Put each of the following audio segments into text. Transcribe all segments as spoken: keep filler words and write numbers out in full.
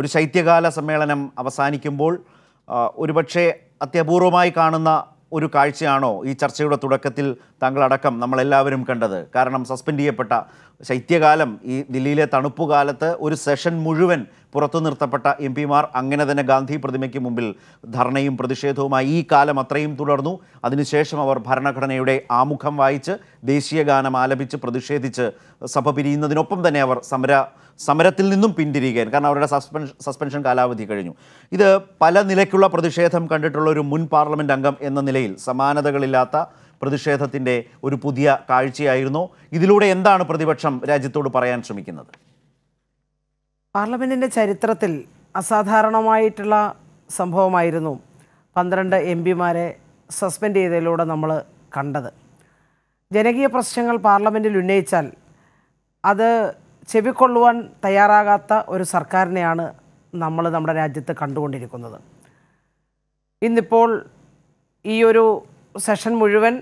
ഒരു ശൈത്യകാല സമ്മേളനം അവസാനിക്കുമ്പോൾ ഒരുപക്ഷേ അത്യപൂർവമായി കാണുന്ന ഒരു കാഴ്ചയാണോ ഈ ചർച്ചയുടെ തുടക്കത്തിൽ താങ്കളടക്കം നമ്മളെല്ലാവരും കണ്ടത്? കാരണം സസ്പെൻഡ് ചെയ്യപ്പെട്ട ശൈത്യകാലം, ഈ ദില്ലിയിലെ തണുപ്പുകാലത്ത് ഒരു സെഷൻ മുഴുവൻ പുറത്തു നിർത്തപ്പെട്ട എം പിമാർ അങ്ങനെ തന്നെ ഗാന്ധി പ്രതിമയ്ക്ക് മുമ്പിൽ ധർണയും പ്രതിഷേധവുമായി ഈ കാലം അത്രയും തുടർന്നു. അതിനുശേഷം അവർ ഭരണഘടനയുടെ ആമുഖം വായിച്ച് ദേശീയ ഗാനം ആലപിച്ച് പ്രതിഷേധിച്ച് സഭ പിരിയുന്നതിനൊപ്പം തന്നെ അവർ സമര സമരത്തിൽ നിന്നും പിന്തിരിയുകയാണ്. കാരണം അവരുടെ സസ്പെൻഷൻ സസ്പെൻഷൻ കാലാവധി കഴിഞ്ഞു. ഇത് പല നിലയ്ക്കുള്ള പ്രതിഷേധം കണ്ടിട്ടുള്ള ഒരു മുൻ പാർലമെൻറ്റ് അംഗം എന്ന നിലയിൽ സമാനതകളില്ലാത്ത പ്രതിഷേധത്തിൻ്റെ ഒരു പുതിയ കാഴ്ചയായിരുന്നു. ഇതിലൂടെ എന്താണ് പ്രതിപക്ഷം രാജ്യത്തോട് പറയാൻ ശ്രമിക്കുന്നത്? പാർലമെൻറ്റിൻ്റെ ചരിത്രത്തിൽ അസാധാരണമായിട്ടുള്ള സംഭവമായിരുന്നു പന്ത്രണ്ട് എം പിമാരെ സസ്പെൻഡ് ചെയ്തതിലൂടെ നമ്മൾ കണ്ടത്. ജനകീയ പ്രശ്നങ്ങൾ പാർലമെൻറ്റിൽ ഉന്നയിച്ചാൽ അത് ചെവിക്കൊള്ളുവാൻ തയ്യാറാകാത്ത ഒരു സർക്കാരിനെയാണ് നമ്മൾ നമ്മുടെ രാജ്യത്ത് കണ്ടുകൊണ്ടിരിക്കുന്നത്. ഇന്നിപ്പോൾ ഈ ഒരു സെഷൻ മുഴുവൻ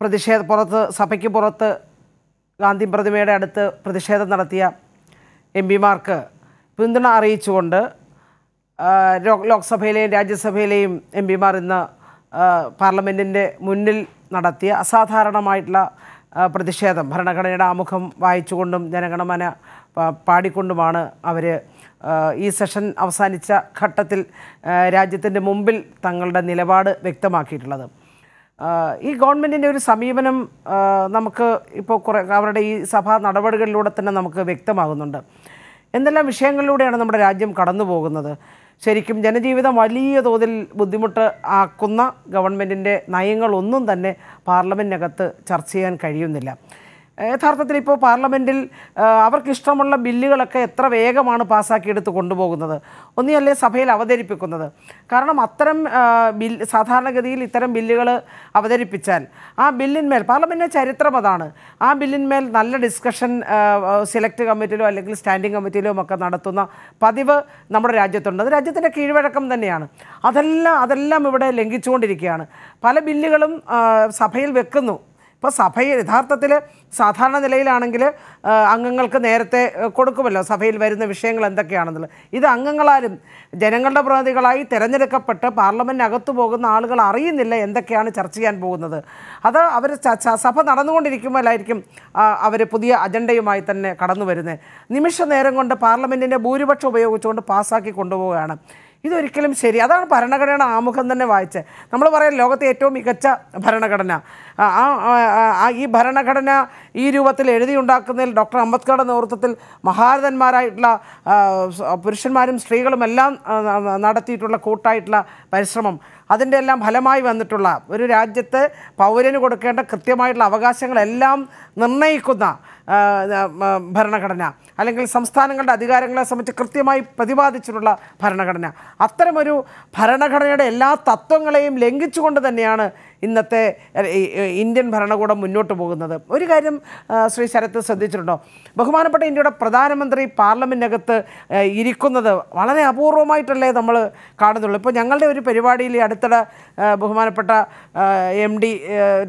പ്രതിഷേധ പുറത്ത് സഭയ്ക്ക് പുറത്ത് ഗാന്ധി പ്രതിമയുടെ അടുത്ത് പ്രതിഷേധം നടത്തിയ എം പിമാർക്ക് പിന്തുണ അറിയിച്ചുകൊണ്ട് ലോക്സഭയിലെയും രാജ്യസഭയിലെയും എം പിമാർ ഇന്ന് പാർലമെൻറ്റിൻ്റെ മുന്നിൽ നടത്തിയ അസാധാരണമായിട്ടുള്ള പ്രതിഷേധം, ഭരണഘടനയുടെ ആമുഖം വായിച്ചുകൊണ്ടും ജനഗണമന പാടിക്കൊണ്ടുമാണ് അവർ ഈ സെഷൻ അവസാനിച്ച ഘട്ടത്തിൽ രാജ്യത്തിൻ്റെ മുമ്പിൽ തങ്ങളുടെ നിലപാട് വ്യക്തമാക്കിയിട്ടുള്ളത്. ഈ ഗവൺമെൻറ്റിൻ്റെ ഒരു സമീപനം നമുക്ക് ഇപ്പോൾ കുറേ അവരുടെ ഈ സഭാ നടപടികളിലൂടെ തന്നെ നമുക്ക് വ്യക്തമാകുന്നുണ്ട്. എന്തെല്ലാം വിഷയങ്ങളിലൂടെയാണ് നമ്മുടെ രാജ്യം കടന്നു പോകുന്നത്? ശരിക്കും ജനജീവിതം വലിയ തോതിൽ ബുദ്ധിമുട്ട് ആക്കുന്ന ഗവൺമെൻറ്റിൻ്റെ നയങ്ങളൊന്നും തന്നെ പാർലമെൻറ്റിനകത്ത് ചർച്ച ചെയ്യാൻ കഴിയുന്നില്ല. യഥാർത്ഥത്തിൽ ഇപ്പോൾ പാർലമെൻറ്റിൽ അവർക്കിഷ്ടമുള്ള ബില്ലുകളൊക്കെ എത്ര വേഗമാണ് പാസ്സാക്കിയെടുത്ത് കൊണ്ടുപോകുന്നത്, ഒന്നിയല്ലേ സഭയിൽ അവതരിപ്പിക്കുന്നത്. കാരണം അത്തരം ബിൽ സാധാരണഗതിയിൽ ഇത്തരം ബില്ലുകൾ അവതരിപ്പിച്ചാൽ ആ ബില്ലിന്മേൽ പാർലമെൻറ്റിൻ്റെ ചരിത്രം അതാണ്. ആ ബില്ലിന്മേൽ നല്ല ഡിസ്കഷൻ സെലക്ട് കമ്മിറ്റിയിലോ അല്ലെങ്കിൽ സ്റ്റാൻഡിംഗ് കമ്മിറ്റിയിലോ ഒക്കെ നടത്തുന്ന പതിവ് നമ്മുടെ രാജ്യത്തുണ്ട്. അത് രാജ്യത്തിൻ്റെ കീഴ്വഴക്കം തന്നെയാണ്. അതെല്ലാം അതെല്ലാം ഇവിടെ ലംഘിച്ചുകൊണ്ടിരിക്കുകയാണ്. പല ബില്ലുകളും സഭയിൽ വെക്കുന്നു. ഇപ്പോൾ സഭയിൽ യഥാർത്ഥത്തിൽ സാധാരണ നിലയിലാണെങ്കിൽ അംഗങ്ങൾക്ക് നേരത്തെ കൊടുക്കുമല്ലോ സഭയിൽ വരുന്ന വിഷയങ്ങൾ എന്തൊക്കെയാണെന്നുള്ളത്. ഇത് അംഗങ്ങളാരും ജനങ്ങളുടെ പ്രതിനിധികളായി തിരഞ്ഞെടുക്കപ്പെട്ട് പാർലമെൻറ്റിനകത്ത് പോകുന്ന ആളുകൾ അറിയുന്നില്ല എന്തൊക്കെയാണ് ചർച്ച ചെയ്യാൻ പോകുന്നത്. അത് അവർ സഭ നടന്നുകൊണ്ടിരിക്കുമ്പോഴായിരിക്കും അവർ പുതിയ അജണ്ടയുമായി തന്നെ കടന്നു വരുന്നത്. നിമിഷ നേരം കൊണ്ട് പാർലമെൻറ്റിൻ്റെ ഭൂരിപക്ഷം ഉപയോഗിച്ചുകൊണ്ട് പാസ്സാക്കി കൊണ്ടുപോവുകയാണ്. ഇതൊരിക്കലും ശരി. അതാണ് ഭരണഘടനയുടെ ആമുഖം തന്നെ വായിച്ച് നമ്മൾ പറയാം ലോകത്തെ ഏറ്റവും മികച്ച ഭരണഘടന. ആ ഈ ഭരണഘടന ഈ രൂപത്തിൽ എഴുതിയുണ്ടാക്കുന്നതിൽ ഡോക്ടർ അംബേദ്കറുടെ നേതൃത്വത്തിൽ മഹാരഥന്മാരായിട്ടുള്ള പുരുഷന്മാരും സ്ത്രീകളുമെല്ലാം നടത്തിയിട്ടുള്ള കൂട്ടായിട്ടുള്ള പരിശ്രമം, അതിൻ്റെ എല്ലാം ഫലമായി വന്നിട്ടുള്ള ഒരു രാജ്യത്ത് പൗരന് കൊടുക്കേണ്ട കൃത്യമായിട്ടുള്ള അവകാശങ്ങളെല്ലാം നിർണ്ണയിക്കുന്ന ഭരണഘടന, അല്ലെങ്കിൽ സംസ്ഥാനങ്ങളുടെ അധികാരങ്ങളെ സംബന്ധിച്ച് കൃത്യമായി പ്രതിപാദിച്ചിട്ടുള്ള ഭരണഘടന, അത്തരമൊരു ഭരണഘടനയുടെ എല്ലാ തത്വങ്ങളെയും ലംഘിച്ചുകൊണ്ട് തന്നെയാണ് ഇന്നത്തെ ഇന്ത്യൻ ഭരണകൂടം മുന്നോട്ട് പോകുന്നത്. ഒരു കാര്യം ശ്രീ ശരത്ത് ശ്രദ്ധിച്ചിട്ടുണ്ടോ? ബഹുമാനപ്പെട്ട ഇന്ത്യയുടെ പ്രധാനമന്ത്രി പാർലമെൻറ്റിനകത്ത് ഇരിക്കുന്നത് വളരെ അപൂർവമായിട്ടല്ലേ നമ്മൾ കാണുന്നുള്ളൂ. ഇപ്പോൾ ഞങ്ങളുടെ ഒരു പരിപാടിയിൽ അടുത്തിടെ ബഹുമാനപ്പെട്ട എം ഡി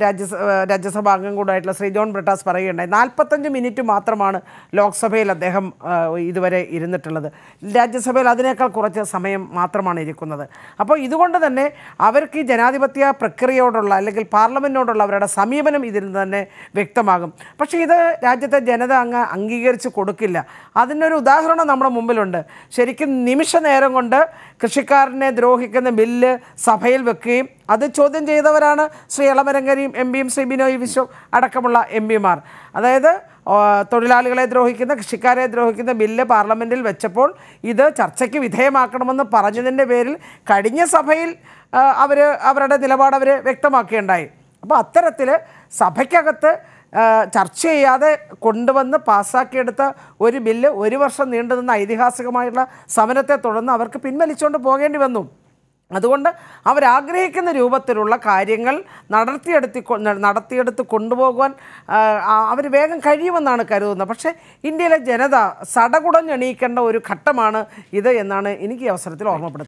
രാജ്യസ രാജ്യസഭാ അംഗം കൂടായിട്ടുള്ള ശ്രീ ജോൺ ബ്രിട്ടാസ് പറയുകയുണ്ടായി നാൽപ്പത്തഞ്ച് മിനിറ്റ് മാത്രമാണ് ലോക്സഭയിൽ അദ്ദേഹം ഇതുവരെ ഇരുന്നിട്ടുള്ളത്. രാജ്യസഭയിൽ അതിനേക്കാൾ കുറച്ച് സമയം മാത്രമാണ് ഇരിക്കുന്നത്. അപ്പോൾ ഇതുകൊണ്ട് തന്നെ അവർക്ക് ഈ ജനാധിപത്യ പ്രക്രിയയോട് അല്ലെങ്കിൽ പാർലമെൻറ്റിനോടുള്ള അവരുടെ സമീപനം ഇതിൽ നിന്ന് തന്നെ വ്യക്തമാകും. പക്ഷേ ഇത് രാജ്യത്തെ ജനത അങ്ങ് അംഗീകരിച്ച് കൊടുക്കില്ല. അതിനൊരു ഉദാഹരണം നമ്മുടെ മുമ്പിലുണ്ട്. ശരിക്കും നിമിഷ നേരം കൊണ്ട് കൃഷിക്കാരനെ ദ്രോഹിക്കുന്ന ബില്ല് സഭയിൽ വെക്കുകയും അത് ചോദ്യം ചെയ്തവരാണ് ശ്രീ എളമരങ്കരിയും എം പിയും ശ്രീ ബിനോയ് വിശ്വം അടക്കമുള്ള എം പിമാർ. അതായത് തൊഴിലാളികളെ ദ്രോഹിക്കുന്ന, കൃഷിക്കാരെ ദ്രോഹിക്കുന്ന ബില്ല് പാർലമെൻറ്റിൽ വെച്ചപ്പോൾ ഇത് ചർച്ചയ്ക്ക് വിധേയമാക്കണമെന്ന് പറഞ്ഞതിൻ്റെ പേരിൽ കഴിഞ്ഞ സഭയിൽ അവർ അവരുടെ നിലപാട് അവർ വ്യക്തമാക്കുകയുണ്ടായി. അപ്പോൾ അത്തരത്തിൽ സഭയ്ക്കകത്ത് ചർച്ച ചെയ്യാതെ കൊണ്ടുവന്ന് പാസ്സാക്കിയെടുത്ത ഒരു ബില്ല് ഒരു വർഷം നീണ്ടുനിന്ന ഐതിഹാസികമായിട്ടുള്ള സമരത്തെ തുടർന്ന് അവർക്ക് പിൻവലിച്ചുകൊണ്ട് പോകേണ്ടി വന്നു. അതുകൊണ്ട് അവരാഗ്രഹിക്കുന്ന രൂപത്തിലുള്ള കാര്യങ്ങൾ നടത്തിയെടുത്തി നടത്തിയെടുത്ത് കൊണ്ടുപോകുവാൻ അവർ വേഗം കഴിയുമെന്നാണ് കരുതുന്നത്. പക്ഷേ ഇന്ത്യയിലെ ജനത സടകുടഞ്ഞെണീക്കേണ്ട ഒരു ഘട്ടമാണ് ഇത് എന്നാണ് എനിക്ക് ഈ അവസരത്തിൽ ഓർമ്മപ്പെടുത്തുന്നത്.